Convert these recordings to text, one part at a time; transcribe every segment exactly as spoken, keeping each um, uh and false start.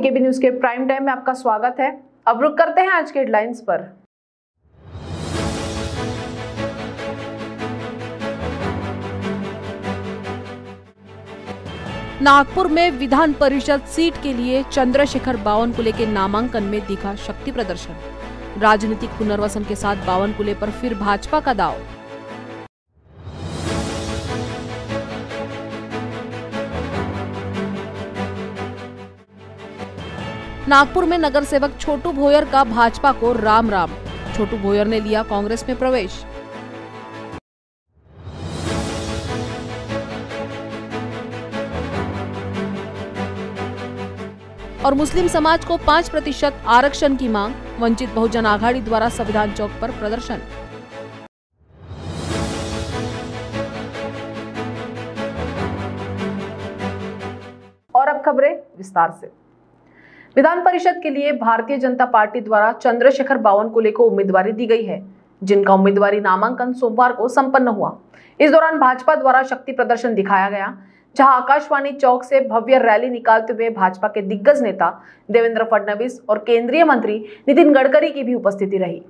अभी के बी न्यूज के प्राइम टाइम में आपका स्वागत है। अब रुक करते हैं आज के हेडलाइंस पर। नागपुर में विधान परिषद सीट के लिए चंद्रशेखर बावनकुले के नामांकन में दिखा शक्ति प्रदर्शन। राजनीतिक पुनर्वसन के साथ बावनकुले पर फिर भाजपा का दाव। नागपुर में नगर सेवक छोटू भोयर का भाजपा को राम राम। छोटू भोयर ने लिया कांग्रेस में प्रवेश। और मुस्लिम समाज को पाँच प्रतिशत आरक्षण की मांग। वंचित बहुजन आघाड़ी द्वारा संविधान चौक पर प्रदर्शन। और अब खबरें विस्तार से। विधान परिषद के लिए भारतीय जनता पार्टी द्वारा चंद्रशेखर बावनकुले को उम्मीदवारी दी गई है, जिनका उम्मीदवारी नामांकन सोमवार को संपन्न हुआ। इस दौरान भाजपा द्वारा शक्ति प्रदर्शन दिखाया गया, जहां आकाशवाणी चौक से भव्य रैली निकालते हुए भाजपा के दिग्गज नेता देवेंद्र फडणवीस और केंद्रीय मंत्री नितिन गडकरी की भी उपस्थिति रही।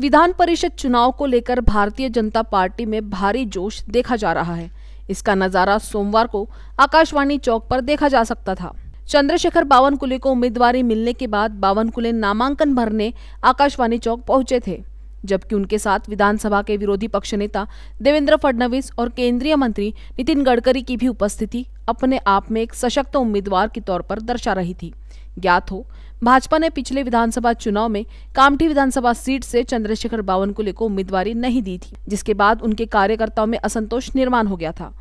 विधान परिषद चुनाव को लेकर भारतीय जनता पार्टी में भारी जोश देखा जा रहा है। इसका नजारा सोमवार को आकाशवाणी चौक पर देखा जा सकता था। चंद्रशेखर बावनकुले को उम्मीदवारी मिलने के बाद बावनकुले नामांकन भरने आकाशवाणी चौक पहुंचे थे, जबकि उनके साथ विधानसभा के विरोधी पक्ष नेता देवेंद्र फडणवीस और केंद्रीय मंत्री नितिन गडकरी की भी उपस्थिति अपने आप में एक सशक्त उम्मीदवार के तौर पर दर्शा रही थी। ज्ञात हो, भाजपा ने पिछले विधानसभा चुनाव में कामठी विधानसभा सीट से चंद्रशेखर बावनकुले को उम्मीदवारी नहीं दी थी, जिसके बाद उनके कार्यकर्ताओं में असंतोष निर्माण हो गया था।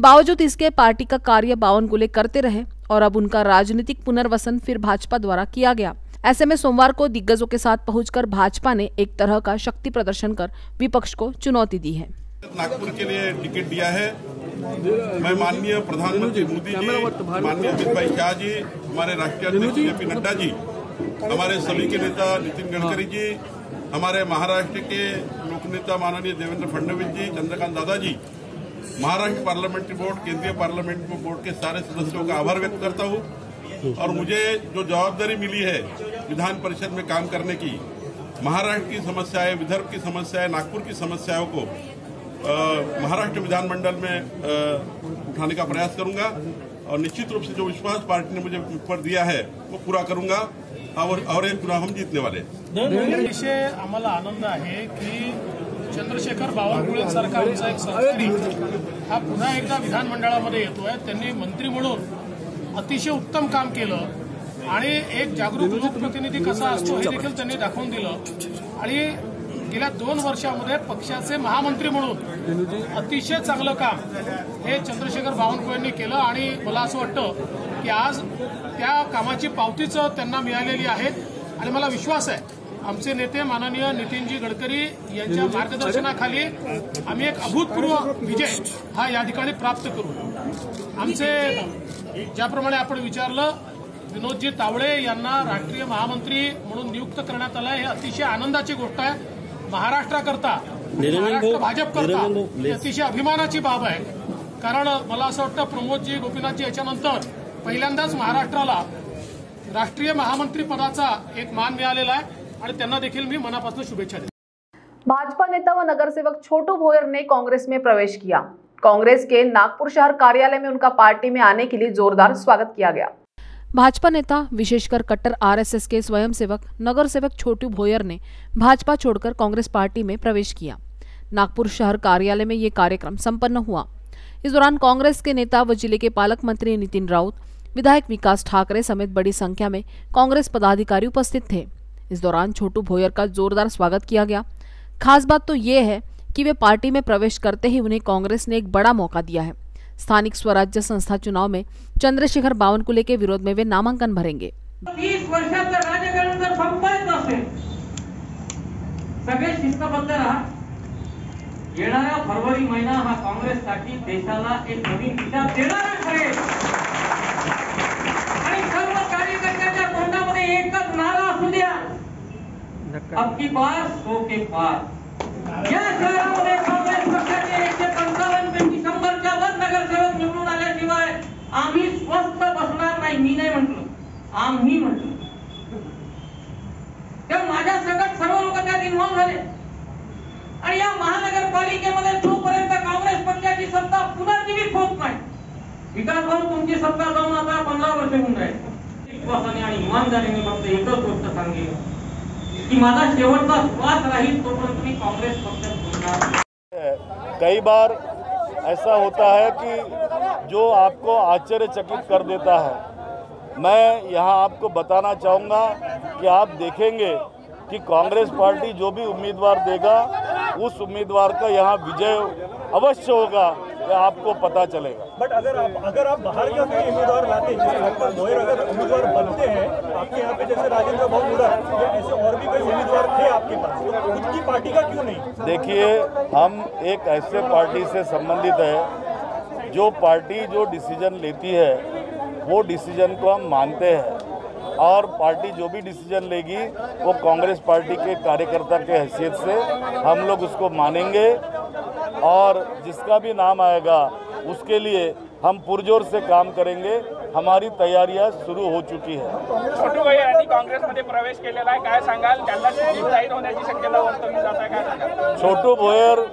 बावजूद इसके पार्टी का कार्य बावनकुले करते रहे और अब उनका राजनीतिक पुनर्वसन फिर भाजपा द्वारा किया गया। ऐसे में सोमवार को दिग्गजों के साथ पहुंचकर भाजपा ने एक तरह का शक्ति प्रदर्शन कर विपक्ष को चुनौती दी है। नागपुर के लिए टिकट दिया है। मैं माननीय प्रधानमंत्री मोदी जी, माननीय अमित भाई शाह जी, हमारे राष्ट्रीय अध्यक्ष जे पी नड्डा जी, हमारे सभी के नेता नितिन गडकरी जी, हमारे महाराष्ट्र के लोक नेता माननीय देवेंद्र फडणवीस जी, चंद्रकांत दादा जी, महाराष्ट्र पार्लियामेंट्री बोर्ड, केंद्रीय पार्लियामेंट्री बोर्ड के सारे सदस्यों का आभार व्यक्त करता हूँ। और मुझे जो जवाबदारी मिली है विधान परिषद में काम करने की, महाराष्ट्र की समस्याएं, विदर्भ की समस्याएं, नागपुर की समस्याओं को महाराष्ट्र विधानमंडल में उठाने का प्रयास करूंगा और निश्चित रूप से जो विश्वास पार्टी ने मुझे पर दिया है वो पूरा करूंगा और और एक चुनाव हम जीतने वाले। आम्हाला आनंद है की चंद्रशेखर बावनकुळे सारखा आमचा एक संस्कृत हा पुन्हा एकदा विधानमंडळामध्ये येतोय। त्यांनी मंत्री म्हणून अतिशय उत्तम काम केलं आणि एक जागरूक लोकप्रतिनिधी कसा असतो हे देखील त्यांनी दाखवून दिलं आणि गेल्या दोन वर्षांमध्ये पक्षाचे महामंत्री म्हणून अतिशय चांगलं काम हे चंद्रशेखर बावनकुळेंनी केलं आणि मला असं वाटतं की आज त्या कामाची पावतीच त्यांना मिळालेली आहे आणि मला विश्वास आहे आमचे नेते माननीय नितिनजी गडकरी यांच्या मार्गदर्शनाखाली आम्ही एक अभूतपूर्व विजय हा या ठिकाणी प्राप्त करू। आमचे ज्याप्रमाणे आपण विचारलं विनोदजी तावळे यांना राष्ट्रीय महामंत्री म्हणून नियुक्त करण्यात आलं हे अतिशय आनंदाची गोष्ट आहे। महाराष्ट्राकरता भाजप करता ही अतिशय अभिमानाची बाब आहे, कारण मला असं वाटतं प्रमोदजी गोपीनाथजी याच्यानंतर पहिल्यांदाच महाराष्ट्राला राष्ट्रीय महामंत्री पदाचा एक मान मिळालेला आहे आणि त्यांना देखील मी मनापासून शुभेच्छा देतो। भाजपा नेता व नगरसेवक छोटू भोयर ने कांग्रेस में प्रवेश किया। कांग्रेस के नागपुर शहर कार्यालय में उनका पार्टी में आने के लिए जोरदार स्वागत किया गया। भाजपा नेता विशेषकर कट्टर आरएसएस के स्वयंसेवक नगरसेवक छोटू भोयर ने भाजपा छोड़कर कांग्रेस पार्टी में प्रवेश किया। नागपुर शहर कार्यालय में ये कार्यक्रम संपन्न हुआ। इस दौरान कांग्रेस के नेता व जिले के पालक मंत्री नितिन राउत, विधायक विकास ठाकरे समेत बड़ी संख्या में कांग्रेस पदाधिकारी उपस्थित थे। इस दौरान छोटू भोयर का जोरदार स्वागत किया गया। खास बात तो ये है कि वे पार्टी में प्रवेश करते ही उन्हें कांग्रेस ने एक बड़ा मौका दिया है। स्थानिक स्वराज्य संस्था चुनाव में चंद्रशेखर बावनकुले के विरोध में वे नामांकन भरेंगे। तीस वर्षाचं राजकारण जर संपत नसेल, सगळे शिस्तबद्ध राहा। येणारा फरवरी महिना हा काँग्रेससाठी देशाला एक नवीन दिशा देणारा ठरेल आणि सर्व कार्यकर्त्यांच्या तोंडामध्ये एकच नारा असू द्या, अब की बार सो के पार। या शहरामध्ये काँग्रेस पक्षाचे एकशे पंचावन्न पैकी शंभरच्या वर नगरसेवक निवडून आल्याशिवाय आम्ही स्वस्थ बसणार नाही, मी नाही म्हटलं। आम्ही म्हटलं तर माझ्या सकट सर्व लोक त्यात इन्व्हॉल्व झाले आणि या महानगरपालिकेमध्ये जोपर्यंत काँग्रेस पक्षाची सत्ता पुनर्जीवित होत नाही विकास भाऊ तुमची सत्ता जाऊन आता पंधरा वर्ष होऊन राहिले. विश्वासाने आणि इमानदारीने फक्त एकच गोष्ट सांगितली की माझा शेवटचा श्वास राहील तोपर्यंत तुम्ही काँग्रेस पक्षात बोलणार. कई बार ऐसा होता है कि जो आपको आश्चर्यचकित कर देता है. मैं यहाँ आपको बताना चाहूँगा कि आप देखेंगे कि कांग्रेस पार्टी जो भी उम्मीदवार देगा उस उम्मीदवार का यहाँ विजय अवश्य होगा या आपको पता चलेगा. बट अगर आप अगर आप बाहर के कोई उम्मीदवार लाते हैं अगर उम्मीदवार बनते हैं आपके यहाँ पे जैसे राजेंद्र बहुगुड़ा या ऐसे और भी कोई उम्मीदवार थे आपके पास तो उनकी पार्टी का क्यों नहीं? देखिए हम एक ऐसे पार्टी से संबंधित है जो पार्टी जो डिसीजन लेती है वो डिसीजन को हम मानते हैं और पार्टी जो भी डिसीजन लेगी वो कांग्रेस पार्टी के कार्यकर्ता के हैसियत से हम लोग उसको मानेंगे और जिसका भी नाम आएगा उसके लिए हम पुरजोर से काम करेंगे. हमारी तैयारियां शुरू हो चुकी है. छोटू भोयर यांनी काँग्रेसमध्ये प्रवेश केलेला आहे काय सांगाल? त्यांना तिकीट जाहीर होण्याची शक्यता वर्तवली जात आहे काय सांगाल? छोटू भोयर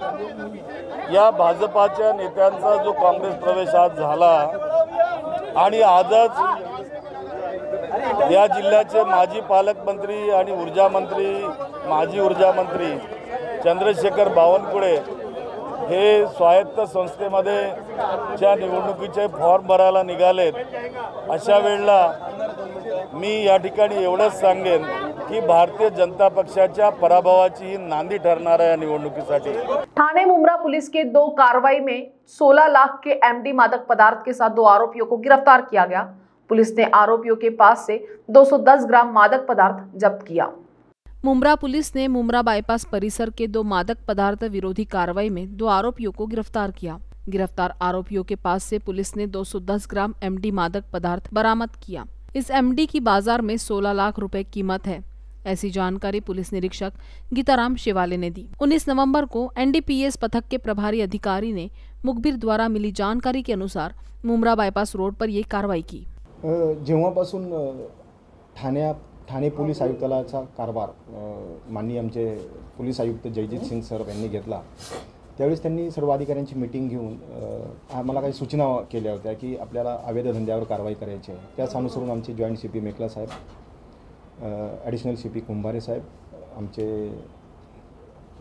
या भाजपाच्या नेत्यांचा जो काँग्रेस प्रवेश आज झाला आणि आजच या जिल्ह्याचे माजी पालकमंत्री आणि ऊर्जा मंत्री माजी ऊर्जा मंत्री चंद्रशेखर बावनकुले हे स्वायत्त संस्थेमध्ये ज्या निवडणुकीचे फॉर्म भरायला निघालेत अशा वेळेला मी या ठिकाणी एवढंच सांगेन की भारतीय जनता पक्षाच्या पराभवाची ही नांदी ठरणार आहे या निवडणुकीसाठी. थाने मुमरा पुलिस के दो कार्रवाई में सोलह लाख के एमडी मादक पदार्थ के साथ दो आरोपियों को गिरफ्तार किया गया. पुलिस ने आरोपियों के पास से दो सौ दस ग्राम मादक पदार्थ जब्त किया. मुमरा पुलिस ने मुमरा बाईपास परिसर के दो मादक पदार्थ विरोधी कार्रवाई में दो आरोपियों को गिरफ्तार किया. गिरफ्तार आरोपियों के पास से पुलिस ने दो सौ दस ग्राम एमडी मादक पदार्थ बरामद किया. इस एमडी की बाजार में सोलह लाख रुपए कीमत है. ऐसी जानकारी पुलिस निरीक्षक गीताराम शिवाले ने दी. उन्नीस नवंबर को एनडीपीएस पथक के प्रभारी अधिकारी ने मुखबिर द्वारा मिली जानकारी के अनुसार मुमरा बाईपास रोड पर ये कार्रवाई की. जेव्हापासून ठाणे ठाणे पोलीस आयुक्तालयाचा कारभार माननीय आमचे पोलीस आयुक्त जयजीत सिंग सर यांनी घेतला त्यावेळेस त्यांनी सर्व अधिकाऱ्यांची मीटिंग घेऊन आम्हाला काही सूचना केल्या होत्या की आपल्याला अवैध धंद्यावर कारवाई करायची आहे. त्याच अनुसरून आमचे जॉईंट सी पी मेकला साहेब ॲडिशनल सी पी कुंभारे साहेब आमचे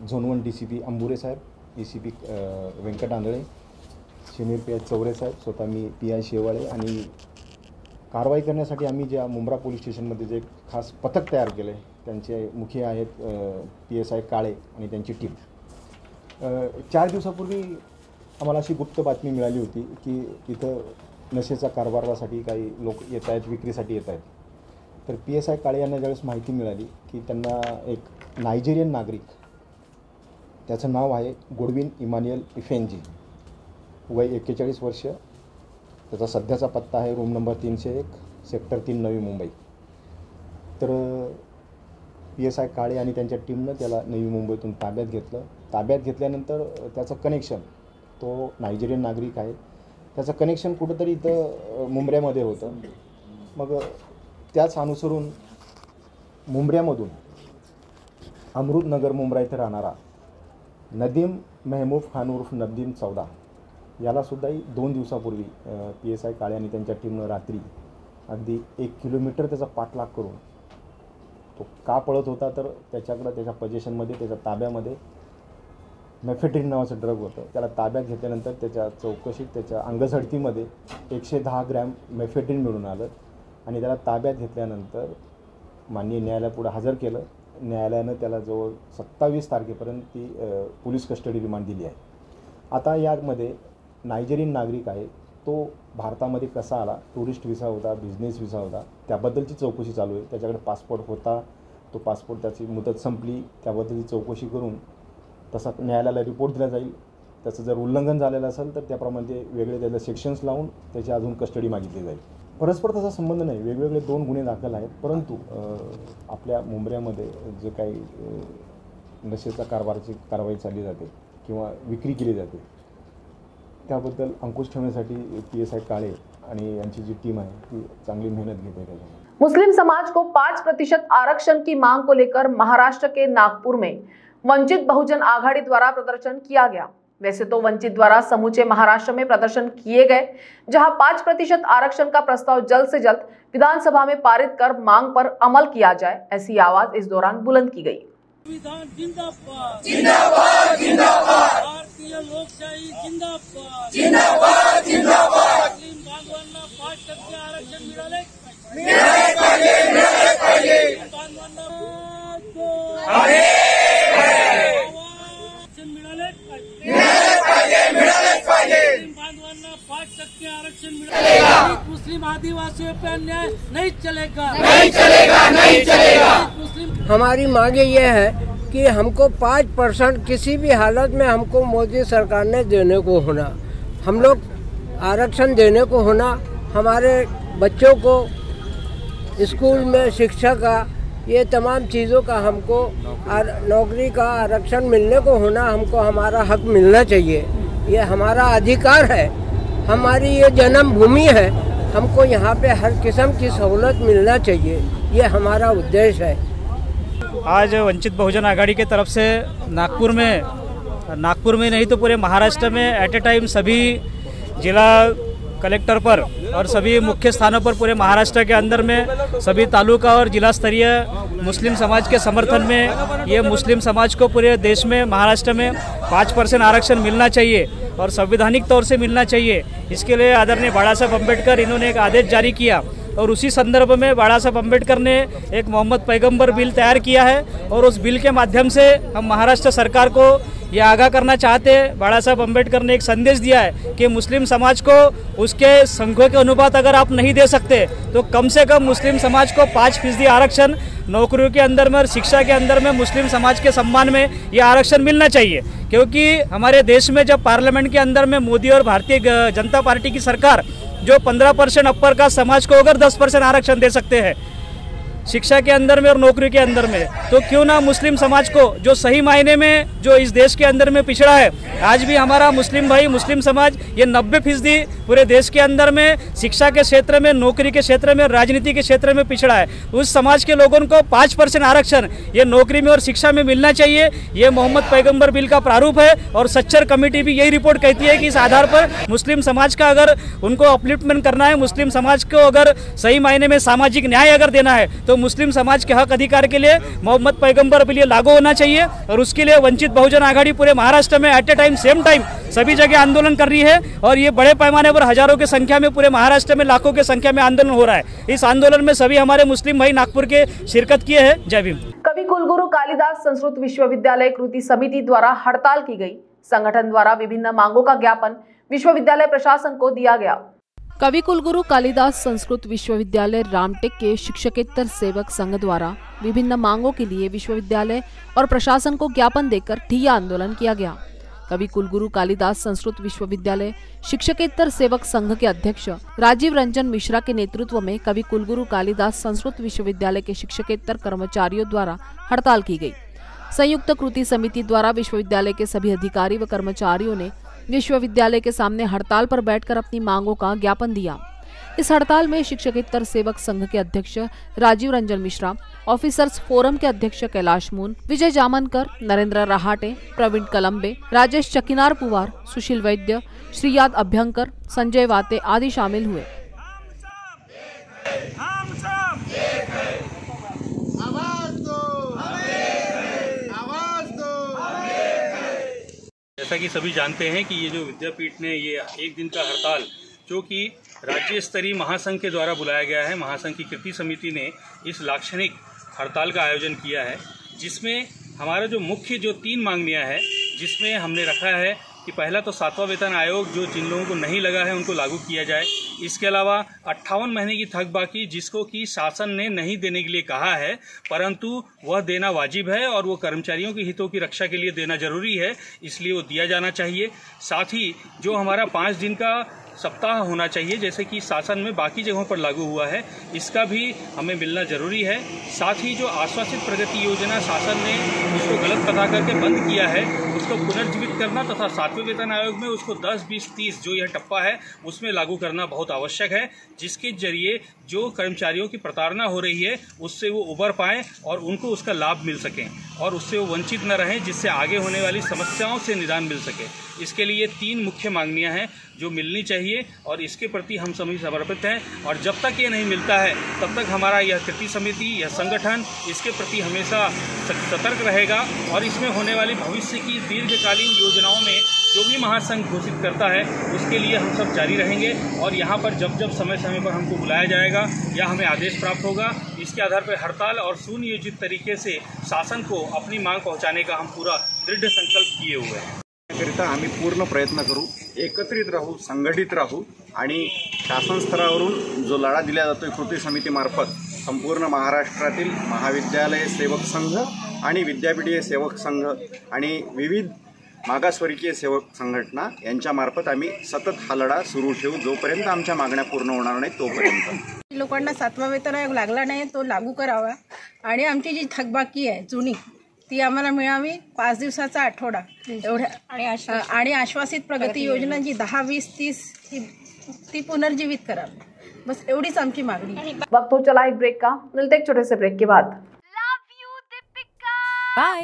zone one D C P Ambure साहेब E C P Venkat Andhale senior P I Chaure साहेब स्वतः मी पी आय शेवाळे आणि कारवाई करण्यासाठी आम्ही ज्या मुंब्रा पोलीस स्टेशनमध्ये जे खास पथक तयार केले त्यांचे मुखिया आहेत पी एस आय काळे आणि त्यांची टीम. चार दिवसापूर्वी आम्हाला अशी गुप्त बातमी मिळाली होती की तिथं नशेचा कारभारासाठी काही लोक येत आहेत विक्रीसाठी येत आहेत. तर पी एस आय काळे यांना ज्यावेळेस माहिती मिळाली की त्यांना एक नायजेरियन नागरिक त्याचं नाव आहे गुडविन इमानुएल इफेनजी वय एक्केचाळीस वर्ष त्याचा सध्याचा पत्ता आहे रूम नंबर तीनशे एक सेक्टर तीन नवी मुंबई. तर पी एस आय काळे आणि त्यांच्या टीमनं त्याला नवी मुंबईतून ताब्यात घेतलं. ताब्यात घेतल्यानंतर त्याचं कनेक्शन तो नायजेरियन नागरिक आहे त्याचं कनेक्शन कुठंतरी इथं मुंबऱ्यामध्ये होतं. मग त्याच अनुसरून मुंबऱ्यामधून अमृतनगर मुंब्रा इथं राहणारा नदीम महमूद खान उर्फ नदीम चौदा यालासुद्धाही दोन दिवसापूर्वी पी एस आय काळे आणि त्यांच्या टीमनं रात्री अगदी एक किलोमीटर त्याचा पाठलाग करून तो का पळत होता तर त्याच्याकडं त्याच्या पजेशनमध्ये त्याच्या ताब्यामध्ये मेफेड्रिन नावाचं ड्रग होतं. त्याला ताब्यात घेतल्यानंतर त्याच्या चौकशीत त्याच्या अंगझडतीमध्ये एकशे दहा ग्रॅम मेफेड्रिन मिळून आलं आणि त्याला ताब्यात घेतल्यानंतर माननीय न्यायालयापुढं हजर केलं. न्यायालयानं त्याला जवळ सत्तावीस तारखेपर्यंत ती पोलीस कस्टडी रिमांड दिली आहे. आता यामध्ये नायजेरियन नागरिक आहे तो भारतामध्ये कसा आला टुरिस्ट व्हिसा होता बिझनेस व्हिसा होता त्याबद्दलची चौकशी चालू आहे. त्याच्याकडे पासपोर्ट होता तो पासपोर्ट त्याची मुदत संपली त्याबद्दलची चौकशी करून तसा न्यायालयाला रिपोर्ट दिला जाईल. त्याचं जर उल्लंघन झालेलं असेल तर त्याप्रमाणे वेगळे त्याला सेक्शन्स लावून त्याची अजून कस्टडी मागितली जाईल. परस्पर तसा संबंध नाही वेगवेगळे दोन गुन्हे दाखल आहेत परंतु आपल्या मुंबऱ्यामध्ये जे काही नशेचा कारभाराची कारवाई चालली जाते किंवा विक्री केली जाते त्याबद्दल अंकुश ठेवण्यासाठी पी एस आय काळे आणि यांची जी टीम आहे ती चांगली मेहनत घेते. मुस्लिम समाज को पाँच प्रतिशत आरक्षण की मांग को लेकर महाराष्ट्र के नागपुर में वंचित बहुजन आघाड़ी द्वारा प्रदर्शन किया गया। वैसे तो वंचित द्वारा समूचे महाराष्ट्र में प्रदर्शन किए गए, जहां पाँच प्रतिशत आरक्षण का प्रस्ताव जल्द से जल्द विधानसभा में पारित कर मांग पर अमल किया जाए, ऐसी आवाज इस दौरान बुलंद की गई। संविधान जिंदाबाद जिंदाबाद जिंदाबाद, भारतीय लोकशाही जिंदाबाद जिंदाबाद जिंदाबाद, मुस्लिम बांधवांना पाच टक्के आरक्षण मिळाले मिळाले पाहिजे मिळाले पाहिजे, मुस्लिम बांधवांना आरक्षण मिळाले मिळाले पाहिजे मिळाले पाहिजे, मुस्लिम बांधवांना पाच टक्के आरक्षण मिळाले। मुस्लिम आदिवासियों पर अन्याय नहीं चलेगा नहीं चलेगा नहीं चलेगा। हमारी मांगे ये है कि हमको पाँच परसेंट किसी भी हालत में हमको मोदी सरकार ने देने को होना, हम लोग आरक्षण देने को होना, हमारे बच्चों को स्कूल में शिक्षा का ये तमाम चीज़ों का हमको नौकरी का आरक्षण मिलने को होना, हमको हमारा हक मिलना चाहिए। ये हमारा अधिकार है, हमारी ये जन्मभूमि है, हमको यहाँ पे हर किस्म की सहूलत मिलना चाहिए, ये हमारा उद्देश्य है। आज वंचित बहुजन आघाड़ी के तरफ से नागपुर में नागपुर में नहीं तो पूरे महाराष्ट्र में एट ए टाइम सभी जिला कलेक्टर पर और सभी मुख्य स्थानों पर पूरे महाराष्ट्र के अंदर में सभी तालुका और जिला स्तरीय मुस्लिम समाज के समर्थन में ये मुस्लिम समाज को पूरे देश में महाराष्ट्र में पाँच परसेंट आरक्षण मिलना चाहिए और संवैधानिक तौर से मिलना चाहिए। इसके लिए आदरणीय बाला साहब अम्बेडकर इन्होंने एक आदेश जारी किया और उसी संदर्भ में बाला साहब अम्बेडकर ने एक मोहम्मद पैगंबर बिल तैयार किया है और उस बिल के माध्यम से हम महाराष्ट्र सरकार को यह आगाह करना चाहते हैं। बाला साहब अम्बेडकर ने एक संदेश दिया है कि मुस्लिम समाज को उसके संघों के अनुपात अगर आप नहीं दे सकते तो कम से कम मुस्लिम समाज को पाँच फीसदी आरक्षण नौकरियों के अंदर में और शिक्षा के अंदर में मुस्लिम समाज के सम्मान में ये आरक्षण मिलना चाहिए, क्योंकि हमारे देश में जब पार्लियामेंट के अंदर में मोदी और भारतीय जनता पार्टी की सरकार जो पंद्रह परसेंट अपर का समाज को अगर दस परसेंट आरक्षण दे सकते हैं शिक्षा के अंदर में और नौकरी के अंदर में, तो क्यों ना मुस्लिम समाज को जो सही मायने में जो इस देश के अंदर में पिछड़ा है, आज भी हमारा मुस्लिम भाई मुस्लिम समाज ये नब्बे फीसदी पूरे देश के अंदर में शिक्षा के क्षेत्र में नौकरी के क्षेत्र में राजनीति के क्षेत्र में पिछड़ा है, उस समाज के लोगों को पाँच परसेंट आरक्षण ये नौकरी में और शिक्षा में मिलना चाहिए। ये मोहम्मद पैगम्बर बिल का प्रारूप है और सच्चर कमेटी भी यही रिपोर्ट कहती है कि इस आधार पर मुस्लिम समाज का अगर उनको अपलिफ्टमेंट करना है, मुस्लिम समाज को अगर सही मायने में सामाजिक न्याय अगर देना है तो मुस्लिम समाज के हक अधिकार के लिए मोहम्मद पैगंबर के लिए लागू होना चाहिए और उसके लिए वंचित बहुजन आघाड़ी पूरे महाराष्ट्र में at a time same time सभी जगह आंदोलन कर रही है और ये बड़े पैमाने पर हजारों की संख्या में पूरे महाराष्ट्र में लाखों की संख्या में आंदोलन हो रहा है। इस आंदोलन में सभी हमारे मुस्लिम भाई नागपुर के शिरकत किए हैं। जय भीम। कवि कुलगुरु कालिदास संस्कृत विश्वविद्यालय कृति समिति द्वारा हड़ताल की गई। संगठन द्वारा विभिन्न मांगों का ज्ञापन विश्वविद्यालय प्रशासन को दिया गया। कवि कुलगुरु कालिदास संस्कृत विश्वविद्यालय रामटेक के शिक्षकेतर सेवक संघ द्वारा विभिन्न मांगों के लिए विश्वविद्यालय और प्रशासन को ज्ञापन देकर ठिय्या आंदोलन किया गया। कवि कुलगुरु कालिदास संस्कृत विश्वविद्यालय शिक्षकेतर सेवक संघ के अध्यक्ष राजीव रंजन मिश्रा के नेतृत्व में कवि कुलगुरु कालिदास संस्कृत विश्वविद्यालय के शिक्षकेतर कर्मचारियों द्वारा हड़ताल की गयी। संयुक्त कृति समिति द्वारा विश्वविद्यालय के सभी अधिकारी व कर्मचारियों ने विश्वविद्यालय के सामने हड़ताल पर बैठकर अपनी मांगों का ज्ञापन दिया। इस हड़ताल में शिक्षकेतर सेवक संघ के अध्यक्ष राजीव रंजन मिश्रा, ऑफिसर्स फोरम के अध्यक्ष कैलाश मून, विजय जामनकर, नरेंद्र राहाटे, प्रवीण कलम्बे, राजेश चकिनार पुवार, सुशील वैद्य, श्रीयाद अभ्यंकर, संजय वाते आदि शामिल हुए। जैसा कि सभी जानते हैं कि ये जो विद्यापीठ ने ये एक दिन का हड़ताल जो कि राज्य स्तरीय महासंघ के द्वारा बुलाया गया है, महासंघ की कृति समिति ने इस लाक्षणिक हड़ताल का आयोजन किया है, जिसमें हमारा जो मुख्य जो तीन मांगनियाँ हैं जिसमें हमने रखा है कि पहला तो सातवां वेतन आयोग जो जिन लोगों को नहीं लगा है उनको लागू किया जाए। इसके अलावा अट्ठावन महीने की थक बाकी जिसको कि शासन ने नहीं देने के लिए कहा है परंतु वह देना वाजिब है और वो कर्मचारियों के हितों की रक्षा के लिए देना जरूरी है, इसलिए वो दिया जाना चाहिए। साथ ही जो हमारा पाँच दिन का सप्ताह होना चाहिए जैसे कि शासन में बाकी जगहों पर लागू हुआ है, इसका भी हमें मिलना जरूरी है। साथ ही जो आश्वासित प्रगति योजना शासन ने उसको गलत बता करके बंद किया है उसको पुनर्जीवित करना तथा सातवें वेतन आयोग में उसको दस बीस तीस जो यह टप्पा है उसमें लागू करना बहुत आवश्यक है, जिसके जरिए जो कर्मचारियों की प्रताड़ना हो रही है उससे वो उबर पाएँ और उनको उसका लाभ मिल सकें और उससे वो वंचित न रहें, जिससे आगे होने वाली समस्याओं से निदान मिल सके। इसके लिए तीन मुख्य मांगनियाँ हैं जो मिलनी चाहिए और इसके प्रति हम सभी समर्पित हैं और जब तक ये नहीं मिलता है तब तक हमारा यह कृति समिति, यह संगठन इसके प्रति हमेशा सतर्क रहेगा और इसमें होने वाली भविष्य की दीर्घकालीन योजनाओं में जो भी महासंघ घोषित करता है उसके लिए हम सब जारी रहेंगे और यहाँ पर जब जब समय समय पर हमको बुलाया जाएगा या हमें आदेश प्राप्त होगा, इसके आधार पर हड़ताल और सुनियोजित तरीके से शासन को अपनी मांग पहुँचाने का हम पूरा दृढ़ संकल्प किए हुए हैं। करिता आम्ही पूर्ण प्रयत्न करू, एकत्रित राहू, संघटित राहू आणि शासन स्तरावरून जो लढा दिला जातोय कृती समितीमार्फत संपूर्ण महाराष्ट्रातील महाविद्यालय सेवक संघ आणि विद्यापीठीय सेवक संघ आणि विविध मागासवर्गीय सेवक संघटना यांच्यामार्फत आम्ही सतत हा लढा सुरू ठेवू जोपर्यंत आमच्या मागण्या पूर्ण होणार नाही तोपर्यंत। लोकांना सातवा वेतन आयोग लागला नाही तो लागू करावा आणि आमची जी थकबाकी आहे जुनी ती आम्हाला मिळावी, पाच दिवसाचा आठवडा एवढ्या आणि आश्वासित प्रगती योजना जी दहा वीस तीस ती पुनर्जीवित करावी, बस एवढीच आमची मागणी। वक्त हो चला एक ब्रेक का, मिलते एक छोटे से ब्रेक के बाद। बाय।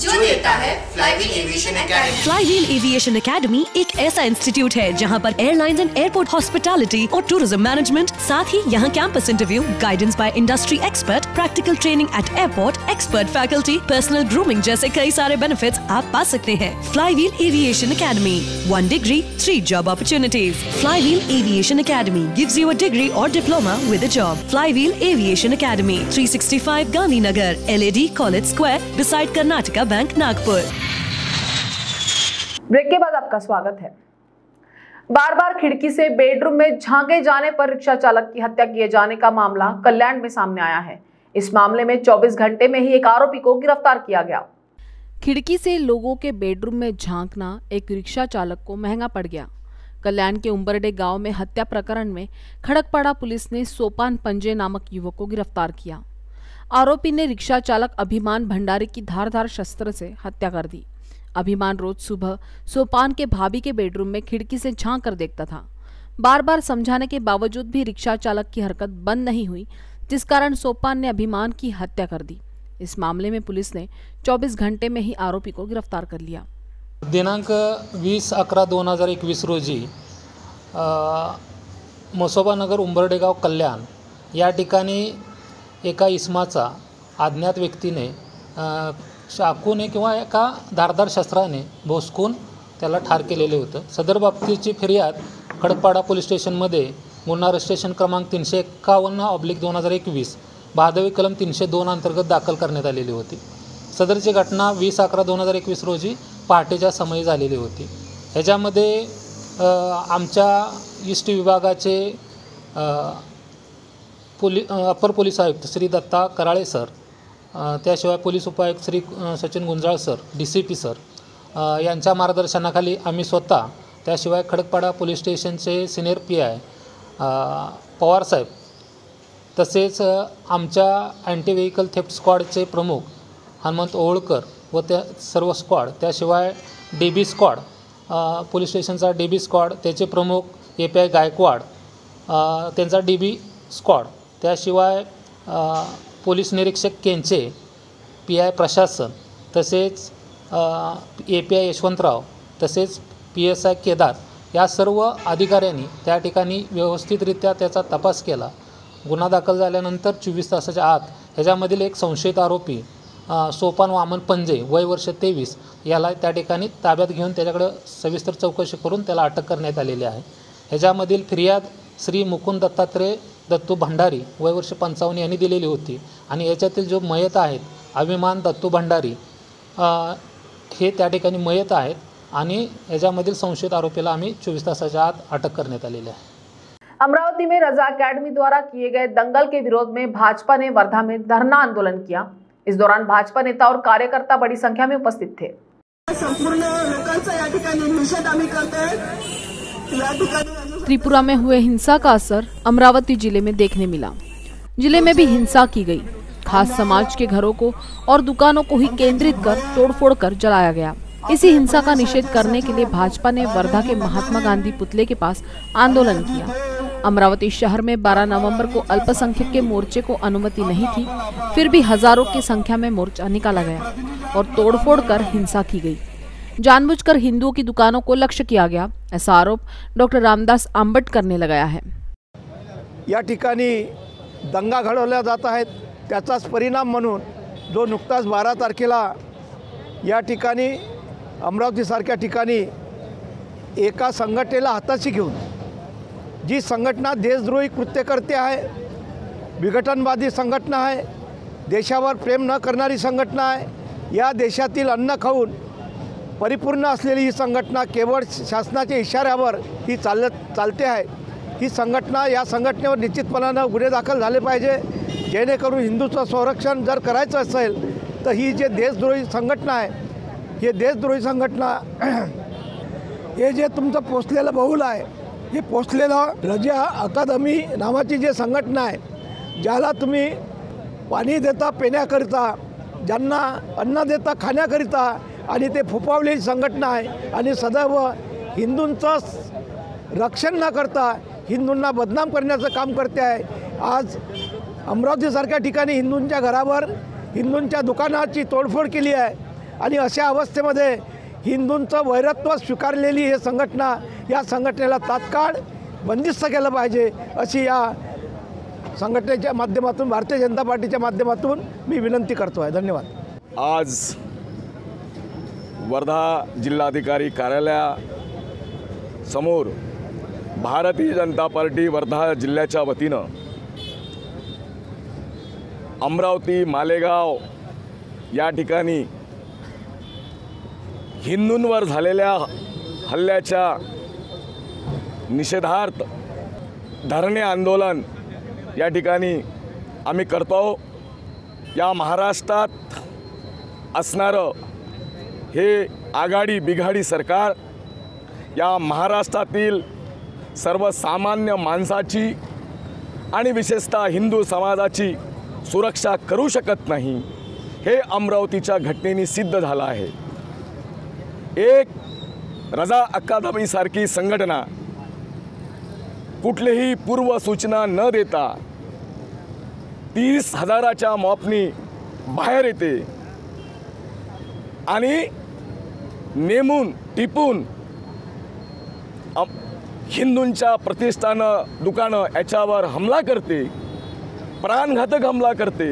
जो देता है fly wheel aviation academy. Fly wheel aviation academy एक ऐसा इंस्टीट्यूट है जहां पर एयरलाइंस एंड एयरपोर्ट हॉस्पिटैलिटी और टूरिज्म मैनेजमेंट, साथ ही यहां campus interview, guidance by industry expert, practical training at airport, expert faculty, personal grooming जैसे कई सारे बेनिफिट्स आप पा सकते हैं। Fly wheel aviation academy, one degree three job opportunities. Fly wheel aviation academy gives you a degree और diploma with a job. Fly wheel aviation academy, three sixty five Gandhinagar, L A D college square, decide Karnataka bank Nagpur. Break के बाद आपका स्वागत है। बार बार खिड़की से bedroom में झांके जाने पर रिक्शा चालक की हत्या किए जाने का मामला कल्याण में सामने आया है। इस मामले में चौबीस घंटे में ही एक आरोपी को गिरफ्तार किया गया। खिड़की से लोगों के बेडरूम में झांकना एक रिक्शा चालक को महंगा पड़ गया। कल्याण के उम्बरडे गाँव में हत्या प्रकरण में खड़कपाड़ा पुलिस ने सोपान पंजे नामक युवक को गिरफ्तार किया। आरोपी ने रिक्शा चालक अभिमान भंडारी की धारदार शस्त्र से हत्या कर दी। अभिमान रोज सुबह सोपान के भाभी के बेडरूम में खिड़की से झांक कर देखता था। बार बार समझाने के बावजूद भी रिक्शा चालक की हरकत बंद नहीं हुई, जिस कारण सोपान ने अभिमान की हत्या कर दी। इस मामले में पुलिस ने चौबीस घंटे में ही आरोपी को गिरफ्तार कर लिया। दिनांक वीस अकरा दोन हजार एकवीस रोजी मसोबा नगर उंबरडेगाव कल्याण या ठिकाणी एका इसमाचा अज्ञात व्यक्तीने चाकूने किंवा एका धारदार शस्त्राने भोसकून त्याला ठार केलेले होतं। सदर बाबतीची फिर्याद खडकपाडा पोलीस स्टेशनमध्ये गुन्हा रजिस्ट्रेशन क्रमांक तीनशे एक्कावन्न ऑब्लिक दोन हजार एकवीस भादवी कलम तीनशे दोन अंतर्गत दाखल करण्यात आलेली होती। सदरची घटना वीस अकरा दोन हजार एकवीस रोजी पहाटेच्या समयी झालेली होती। ह्याच्यामध्ये आमच्या ईस्ट विभागाचे पोली अपर पोलीस आयुक्त श्री दत्ता कराळे सर, त्याशिवाय पोलीस उपायुक्त Shri Sachin Gunjal sir, D C P sir यांच्या मार्गदर्शनाखाली आम्ही स्वतः, त्याशिवाय खडकपाडा पोलीस स्टेशनचे सिनियर पी आय पवारसाहेब, तसेच आमच्या अँटी व्हेकल थेफ्ट स्क्वॉडचे प्रमुख हनुमंत ओवळकर व त्या सर्व स्क्वॉड, त्याशिवाय डी बी स्क्वॉड पोलीस स्टेशनचा डी बी स्क्वॉड त्याचे प्रमुख ए पी आय गायकवाड त्यांचा डी बी स्क्वॉड, त्याशिवाय पोलीस निरीक्षक केंचे, पी आय प्रशासन, तसेच ए पी आय यशवंतराव, तसेच पी एस आय केदार या सर्व अधिकाऱ्यांनी त्या ठिकाणी व्यवस्थितरित्या त्याचा तपास केला। गुन्हा दाखल झाल्यानंतर चोवीस तासाच्या आत ह्याच्यामधील एक संशयित आरोपी सोपान वामन पंजे वय वर्ष तेवीस याला त्या ठिकाणी ताब्यात घेऊन त्याच्याकडे सविस्तर चौकशी करून त्याला अटक करण्यात आलेली आहे। ह्याच्यामधील फिर्याद श्री मुकुंद दत्तात्रय दत्तू भंडारी वय वर्ष पंचावन्न यांनी दिलेली होती। आणि याच्यातील जो मयत आहेत अभिमान दत्तू भंडारी आ, हे त्या ठिकाणी मयत आहेत आणि याच्यामधील संशयित आरोपीला आम्ही चोवीस तासाच्या आत अटक करण्यात आलेली आहे। अमरावती में रजा अकादमी द्वारा किए गए दंगल के विरोध में भाजपा ने वर्धा में धरना आंदोलन किया। इस दौरान भाजपा नेता और कार्यकर्ता बड़ी संख्या में उपस्थित थे। संपूर्ण लोकांचा या ठिकाणी निषेध आम्ही करते हैं। या ठिकाणी त्रिपुरा में हुए हिंसा का असर अमरावती जिले में देखने मिला। जिले में भी हिंसा की गई। खास समाज के घरों को और दुकानों को ही केंद्रित कर तोड़फोड़ कर जलाया गया। इसी हिंसा का निषेध करने के लिए भाजपा ने वर्धा के महात्मा गांधी पुतले के पास आंदोलन किया। अमरावती शहर में बारह नवंबर को अल्पसंख्यक के मोर्चे को अनुमति नहीं थी, फिर भी हजारों की संख्या में मोर्चा निकाला गया और तोड़फोड़ कर हिंसा की गई। जानबूझकर हिंदुओं की दुकानों को लक्ष्य किया गया, ऐसा आरोप डॉक्टर रामदास आंबटकर ने लगाया है। या ठिकाणी दंगा घडवला जात आहे, त्याचाच परिणाम म्हणून जो नुकताच बारा तारखेला या ठिकाणी अमरावती सारख्या ठिकाणी एका संघटनेला हाताशी घेऊन जी संघटना देशद्रोही कृत्य करते आहे, विघटनवादी संघटना आहे, देशावर प्रेम न करणारी संघटना आहे, या देशातील अन्न खाऊन परिपूर्ण असलेली ही संघटना केवळ शासनाच्या इशाऱ्यावर ही चालत चालते आहे। ही संघटना या संघटनेवर निश्चितपणानं गुन्हे दाखल झाले पाहिजे, जेणेकरून हिंदूचं संरक्षण जर करायचं असेल तर ही जे देशद्रोही संघटना आहे, हे देशद्रोही संघटना हे जे तुमचं पोचलेलं बहुल आहे, हे पोचलेलं रजा अकादमी नावाची जे संघटना आहे, ज्याला तुम्ही पाणी देता पिण्याकरिता, ज्यांना अन्न देता खाण्याकरिता, आणि ते फुपावलेली संघटना आहे आणि सदैव हिंदूंचं रक्षण न करता हिंदूंना बदनाम करण्याचं काम करते आहे। आज अमरावतीसारख्या ठिकाणी हिंदूंच्या घरावर, हिंदूंच्या दुकानाची तोडफोड केली आहे आणि अशा अवस्थेमध्ये हिंदूंचं वैरत्व स्वीकारलेली हे संघटना, या संघटनेला तात्काळ बंदिस्त केलं पाहिजे अशी या संघटनेच्या माध्यमातून, भारतीय जनता पार्टीच्या माध्यमातून मी विनंती करतो आहे। धन्यवाद। आज वर्धा जिल्हाधिकारी कार्यालयासमोर भारतीय जनता पार्टी वर्धा जिल्ह्याच्या वतीनं अमरावती मालेगाव या ठिकाणी हिंदूंवर झालेल्या हल्ल्याच्या निषेधार्थ धरणे आंदोलन या ठिकाणी आम्ही करतो। या महाराष्ट्रात असणारं हे आघाडी बिघाडी सरकार या महाराष्ट्रातील सर्वसामान्य माणसाची आणि विशेषतः हिंदू समाजाची सुरक्षा करू शकत नाही, हे अमरावतीच्या घटनेने सिद्ध झालं आहे। एक रजा अकादमी सारखी संघटना कुठलेही पूर्व सूचना न देता तीस हजाराच्या मॉपनी बाहेर येते आणि नेमून टिपून हिंदूंच्या प्रतिष्ठानं, दुकानं याच्यावर हमला करते, प्राणघातक हमला करते।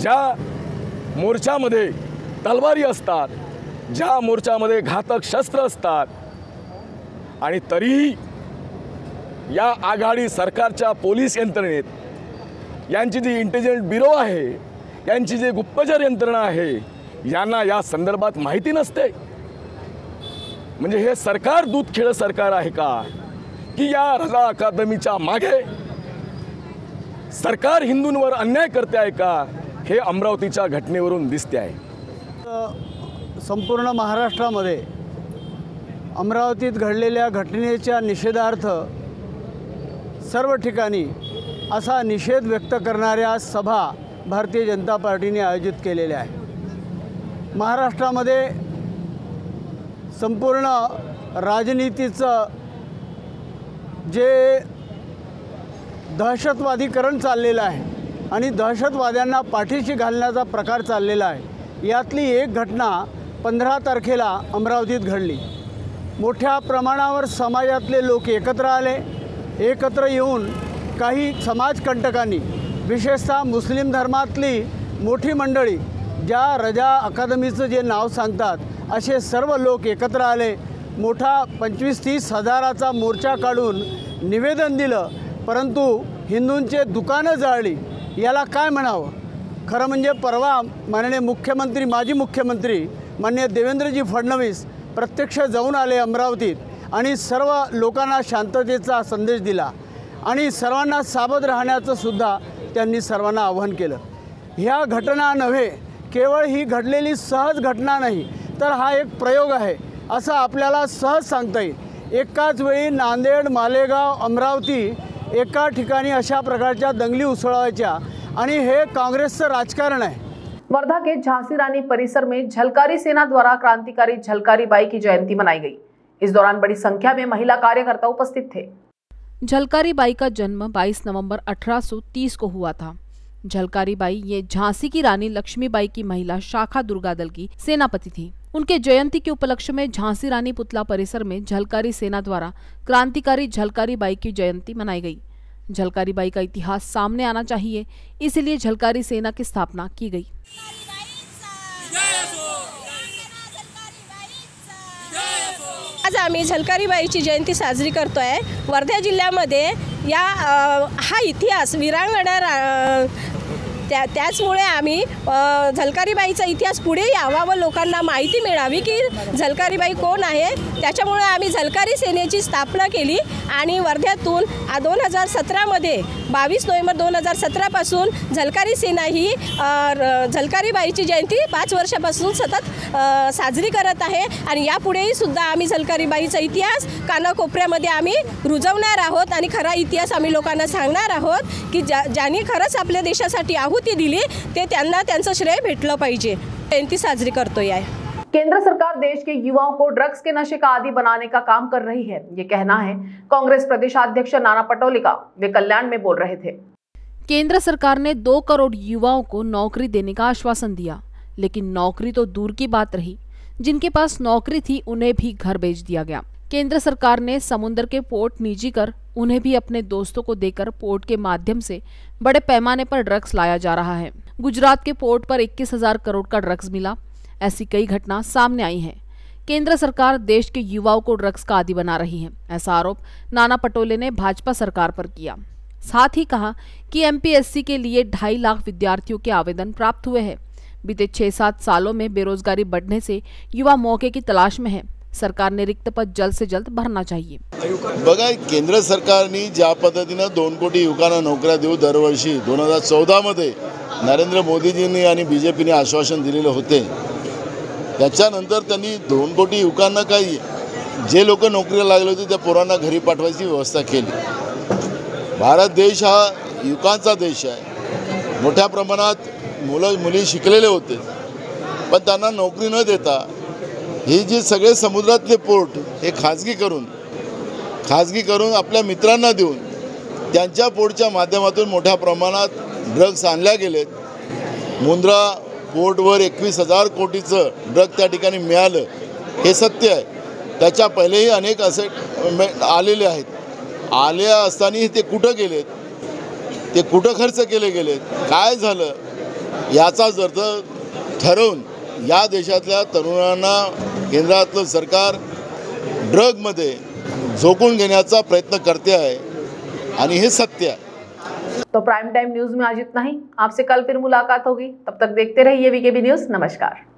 ज्या मोर्चामध्ये तलवारी असतात, ज्या मोर्चामध्ये घातक शस्त्र असतात, आणि तरीही या आघाडी सरकारच्या पोलीस यंत्रणेत, यांची जी इंटेलिजन्स ब्युरो आहे, यांची जी गुप्तचर यंत्रणा आहे, यांना या संदर्भात माहिती नसते। म्हणजे हे सरकार दूधखेळं सरकार आहे का, की या रजा अकादमीच्या मागे सरकार हिंदूंवर अन्याय करते आहे का, हे अमरावतीच्या घटनेवरून दिसते आहे। संपूर्ण महाराष्ट्रामध्ये अमरावतीत घडलेल्या घटनेच्या निषेधार्थ सर्व ठिकाणी असा निषेध व्यक्त करणाऱ्या सभा भारतीय जनता पार्टीने आयोजित केलेल्या आहे। महाराष्ट्रामध्ये संपूर्ण राजनीतीचं जे दहशतवादीकरण चाललेलं आहे आणि दहशतवाद्यांना पाठीशी घालण्याचा प्रकार चाललेला आहे, यातली एक घटना पंधरा तारखेला अमरावतीत घडली। मोठ्या प्रमाणावर समाजातले लोक एकत्र आले। एकत्र येऊन काही समाजकंटकांनी, विशेषतः मुस्लिम धर्मातली मोठी मंडळी ज्या रजा अकादमीचं जे नाव सांगतात, असे सर्व लोक एकत्र आले। मोठा पंचवीस तीस हजाराचा मोर्चा काढून निवेदन दिलं, परंतु हिंदूंचे दुकानं जाळली, याला काय म्हणावं? खरं म्हणजे परवा माननीय मुख्यमंत्री, माजी मुख्यमंत्री माननीय देवेंद्रजी फडणवीस प्रत्यक्ष जाऊन आले अमरावतीत आणि सर्व लोकांना शांततेचा संदेश दिला आणि सर्वांना सावध राहण्याचं सुद्धा त्यांनी सर्वांना आवाहन केलं। ह्या घटना नव्हे, केवळ ही घडलेली सहज घटना नाही, तर हा एक प्रयोग आहे असं आपल्याला सहज सांगता येईल। एकाच वेळी नांदेड, मालेगाव, अमरावती एका ठिकाणी अशा प्रकारच्या दंगली उसळवायच्या आणि हे काँग्रेसचं राजकारण आहे। वर्धा के झांसी रानी परिसर में झलकारी सेना द्वारा क्रांतिकारी झलकारी बाई की जयंती मनाई गई। इस दौरान बड़ी संख्या में महिला कार्यकर्ता उपस्थित थे। झलकारी बाई का जन्म बाईस नवंबर अठारह सौ तीस को हुआ था। झलकारी बाई ये झांसी की रानी लक्ष्मीबाई की महिला शाखा दुर्गादल की सेनापति थी। उनके जयंती के उपलक्ष्य में झांसी रानी पुतला परिसर में झलकारी सेना द्वारा क्रांतिकारी झलकारी बाई की जयंती मनाई गई। झलकारी बाई का इतिहास सामने आना चाहिए, इसलिए झलकारी सेना की स्थापना की गई। आज आम्ही झलकारी बाईची जयंती साजरी करतोय। वर्धा जिल्ह्यामध्ये या हा इतिहास वीरांगणा त्या त्याचमुळे आम्ही झलकारी बाईचा इतिहास पुढे यावा व लोकांना माहिती मिळावी की झलकारी बाई कोण आहे, त्याच्यामुळे आम्ही झलकारी सेनेची स्थापना केली आणि वर्ध्यातून दोन हजार सतरामध्ये बावीस नोव्हेंबर दोन हजार सतरापासून झलकारी सेना ही झलकारी बाईची जयंती पाच वर्षापासून सतत साजरी करत आहे आणि यापुढेही सुद्धा आम्ही झलकारी बाईचा इतिहास कानाकोपऱ्यामध्ये आम्ही रुजवणार आहोत आणि खरा इतिहास आम्ही लोकांना सांगणार आहोत की ज्यांनी खरंच आपल्या देशासाठी आहुती दिली ते त्यांना त्यांचं श्रेय भेटलं पाहिजे। जयंती साजरी करतोय। केंद्र सरकार देश के युवाओं को ड्रग्स के नशे का आदि बनाने का काम कर रही है, ये कहना है कांग्रेस प्रदेशाध्यक्ष नाना पटोले का। वे कल्याण में बोल रहे थे। केंद्र सरकार ने दो करोड़ युवाओं को नौकरी देने का आश्वासन दिया, लेकिन नौकरी तो दूर की बात रही। जिनके पास नौकरी थी उन्हें भी घर भेज दिया गया। केंद्र सरकार ने समुद्र के पोर्ट निजी कर उन्हें भी अपने दोस्तों को देकर पोर्ट के माध्यम से बड़े पैमाने पर ड्रग्स लाया जा रहा है। गुजरात के पोर्ट पर इक्कीस हजार करोड़ का ड्रग्स मिला। ऐसी कई घटना सामने आई हैं। केंद्र सरकार देश के युवाओं को ड्रग्स का आदी बना रही है, ऐसा आरोप नाना पटोले ने भाजपा सरकार पर किया। साथ ही कहा कि एमपीएससी के लिए ढाई लाख विद्यार्थियों के आवेदन प्राप्त हुए हैं। बीते छह सात सालों में बेरोजगारी बढ़ने से युवा मौके की तलाश में है। सरकार ने रिक्त पद जल्द से जल्द भरना चाहिए। बघा, केंद्र सरकार ने ज्या पद्धतीने दोन कोटी युवकांना नोकऱ्या देऊ दरवर्षी दोन हजार चौदा मध्ये नरेंद्र मोदीजींनी आणि बीजेपीने आश्वासन दिलेले होते, त्याच्यानंतर त्यांनी दोन कोटी युवकांना काही जे लोक नोकरीला लागले होते त्या पोरांना घरी पाठवायची व्यवस्था केली। भारत देश हा युवकांचा देश आहे। मोठ्या प्रमाणात मुलं मुली शिकलेले होते, पण त्यांना नोकरी न देता हे जे सगळे समुद्रातले पोर्ट हे खाजगी करून खाजगी करून आपल्या मित्रांना देऊन त्यांच्या पोर्टच्या माध्यमातून मोठ्या प्रमाणात ड्रग्स आणल्या गेलेत। मुंद्रा पोर्टवर एकवीस हजार कोटीचं ड्रग त्या ठिकाणी मिळालं, हे सत्य आहे। त्याच्या पहिलेही अनेक असे आलेले आहेत, आले असताना ते कुठं गेलेत, ते कुठं खर्च केले गेलेत, काय झालं याचाच अर्थ ठरवून या देशातल्या तरुणांना केंद्रातलं सरकार ड्रगमध्ये झोकून घेण्याचा प्रयत्न करते आहे आणि हे सत्य आहे। तो प्राइम टाइम न्यूज में आज इतना ही। आपसे कल फिर मुलाकात होगी, तब तक देखते रहिए वीकेबी न्यूज। नमस्कार।